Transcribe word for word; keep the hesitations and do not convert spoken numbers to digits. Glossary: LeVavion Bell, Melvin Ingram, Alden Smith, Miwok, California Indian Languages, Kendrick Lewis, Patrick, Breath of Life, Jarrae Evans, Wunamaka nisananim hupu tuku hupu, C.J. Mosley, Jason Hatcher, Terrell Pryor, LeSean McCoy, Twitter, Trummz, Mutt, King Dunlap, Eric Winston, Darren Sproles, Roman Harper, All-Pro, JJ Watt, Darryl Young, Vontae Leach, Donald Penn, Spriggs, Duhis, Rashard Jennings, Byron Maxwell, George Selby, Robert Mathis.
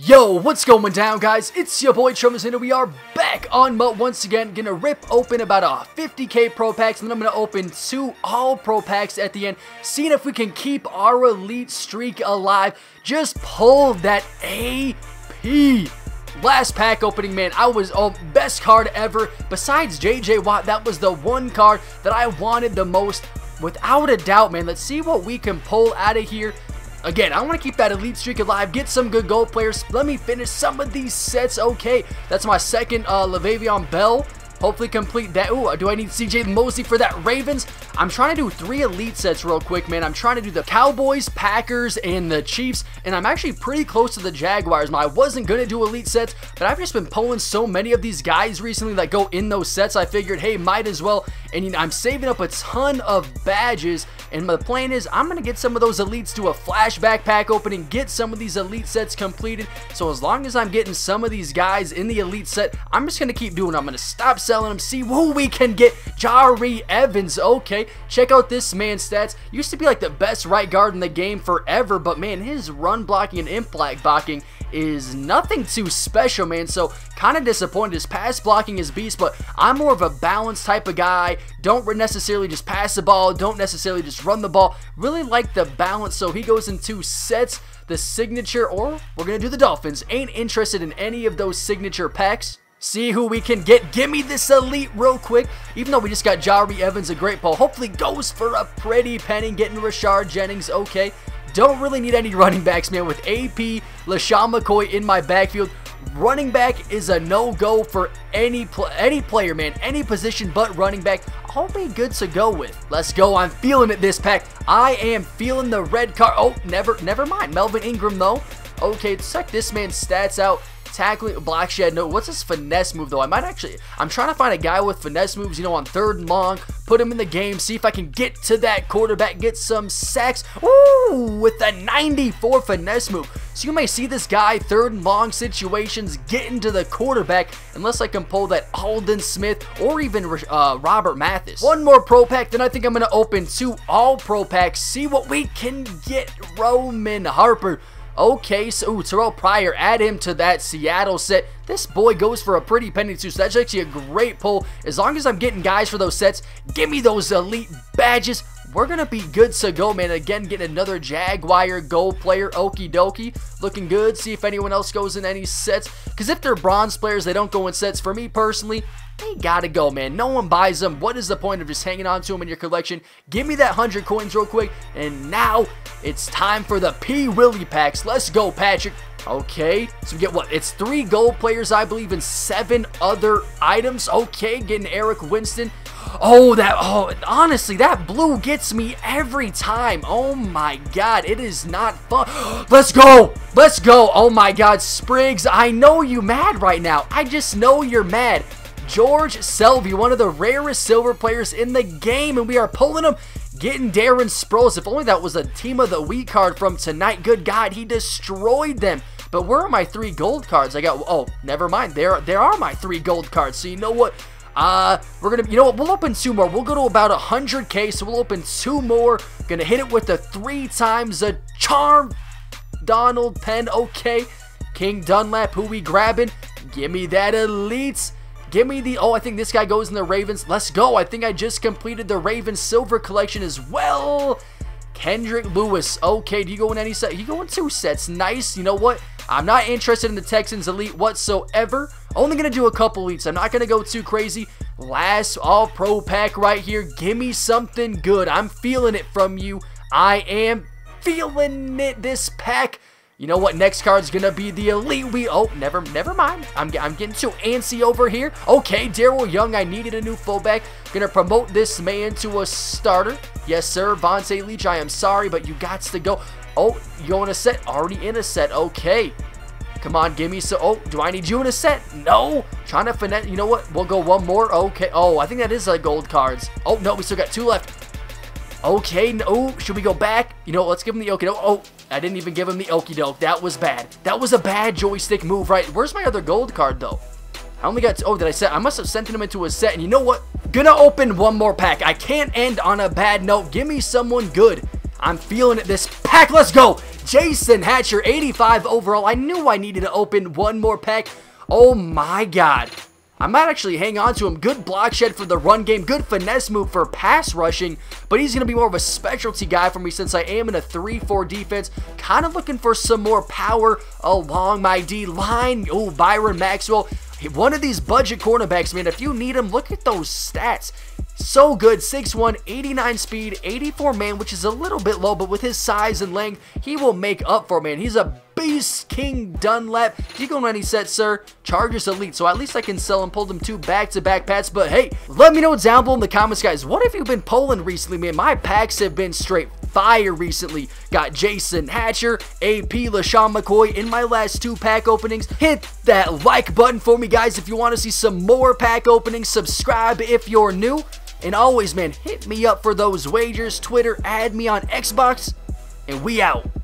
Yo, what's going down, guys? It's your boy Trummz, and we are back on Mutt once again. Gonna rip open about a fifty K pro packs, and then I'm gonna open two all pro packs at the end, seeing if we can keep our elite streak alive. Just pull that A P. Last pack opening, man, I was oh, best card ever. Besides J J Watt, that was the one card that I wanted the most, without a doubt, man. Let's see what we can pull out of here. Again, I want to keep that elite streak alive, get some good gold players. Let me finish some of these sets. Okay, that's my second uh, LeVavion Bell. Hopefully complete that. Ooh, do I need C J Mosley for that Ravens? I'm trying to do three elite sets real quick, man. I'm trying to do the Cowboys, Packers, and the Chiefs, and I'm actually pretty close to the Jaguars. I wasn't going to do elite sets, but I've just been pulling so many of these guys recently that go in those sets. I figured, hey, might as well, and you know, I'm saving up a ton of badges, and the plan is I'm going to get some of those elites to a flashback pack opening, get some of these elite sets completed. So as long as I'm getting some of these guys in the elite set, I'm just going to keep doing it. I'm going to stop selling them, see who we can get. Jarrae Evans, okay, check out this man's stats. Used to be like the best right guard in the game forever, but man, his run blocking and impact blocking is nothing too special, man, so kind of disappointed. His pass blocking is beast, but I'm more of a balanced type of guy. Don't necessarily just pass the ball, don't necessarily just run the ball, really like the balance. So he goes in two sets, the signature, or we're gonna do the Dolphins. Ain't interested in any of those signature packs. See who we can get. Give me this elite real quick. Even though we just got Jarrae Evans, a great pull. Hopefully goes for a pretty penny. Getting Rashard Jennings, okay. Don't really need any running backs, man. With A P, LeSean McCoy in my backfield, running back is a no-go for any pl any player, man. Any position but running back. I'll be good to go with. Let's go. I'm feeling it this pack. I am feeling the red card. Oh, never, never mind. Melvin Ingram, though. Okay, check this man's stats out. Tackling, block shed, no, what's his finesse move though? I might actually, I'm trying to find a guy with finesse moves, you know, on third and long, put him in the game, see if I can get to that quarterback, get some sacks. Ooh, with a ninety-four finesse move. So you may see this guy, third and long situations, getting to the quarterback, unless I can pull that Alden Smith or even uh, Robert Mathis. One more pro pack, then I think I'm going to open two all pro packs, see what we can get. Roman Harper. Okay, so ooh, Terrell Pryor, add him to that Seattle set. This boy goes for a pretty penny too, so that's actually a great pull. As long as I'm getting guys for those sets, give me those elite badges. We're going to be good to go, man. Again, getting another Jaguar gold player. Okie dokie. Looking good. See if anyone else goes in any sets. Because if they're bronze players, they don't go in sets. For me personally, they got to go, man. No one buys them. What is the point of just hanging on to them in your collection? Give me that one hundred coins real quick. And now it's time for the P. Willie packs. Let's go, Patrick. Okay, so we get what? It's three gold players, I believe, and seven other items. Okay, getting Eric Winston. Oh, that, oh, honestly, that blue gets me every time. Oh my God, it is not fun. Let's go, let's go. Oh my God, Spriggs, I know you mad right now. I just know you're mad. George Selby, one of the rarest silver players in the game, and we are pulling him. Getting Darren Sproles. If only that was a team of the week card from tonight. Good God, he destroyed them. But where are my three gold cards? I got, oh, never mind. There, there are my three gold cards. So you know what? Uh, we're gonna, you know what, we'll open two more. We'll go to about one hundred K, so we'll open two more. Gonna hit it with the three times a charm. Donald Penn, okay. King Dunlap, who we grabbing? Give me that elite. Give me the, oh, I think this guy goes in the Ravens. Let's go. I think I just completed the Ravens silver collection as well. Kendrick Lewis, okay. Do you go in any set? You go in two sets. Nice. You know what? I'm not interested in the Texans elite whatsoever. Only going to do a couple elites. I'm not going to go too crazy. Last all-pro pack right here. Give me something good. I'm feeling it from you. I am feeling it this pack. You know what? Next card's going to be the elite. We, oh, never never mind. I'm, I'm getting too antsy over here. Okay, Darryl Young, I needed a new fullback. Going to promote this man to a starter. Yes, sir. Vontae Leach, I am sorry, but you got to go. Oh, you in a set? Already in a set. Okay. Come on, give me some. Oh, do I need you in a set? No. Trying to finesse. You know what? We'll go one more. Okay. Oh, I think that is uh, gold cards. Oh, no. We still got two left. Okay. No. Should we go back? You know what? Let's give him the okie doke. Oh, I didn't even give him the okie doke. That was bad. That was a bad joystick move, right? Where's my other gold card, though? I only got, oh, did I set? I must have sent him into a set. And you know what? Gonna open one more pack. I can't end on a bad note. Give me someone good. I'm feeling it this pack. Let's go. Jason Hatcher, eighty-five overall. I knew I needed to open one more pack. Oh my god. I might actually hang on to him. Good block shed for the run game. Good finesse move for pass rushing. But he's going to be more of a specialty guy for me since I am in a three four defense. Kind of looking for some more power along my D-line. Oh, Byron Maxwell. One of these budget cornerbacks, man. If you need him, look at those stats. So good. six one, eighty-nine speed, eighty-four man, which is a little bit low, but with his size and length, he will make up for it, man. He's a beast. King Dunlap. You going any set, sir? Chargers elite. So at least I can sell him. Pulled him two back-to-back pats. But hey, let me know down below in the comments, guys. What have you been pulling recently, man? My packs have been straight fire recently. Got Jason Hatcher, A P LeSean McCoy in my last two pack openings. Hit that like button for me, guys, if you want to see some more pack openings. Subscribe if you're new. And always, man, hit me up for those wagers. Twitter, add me on Xbox, and we out.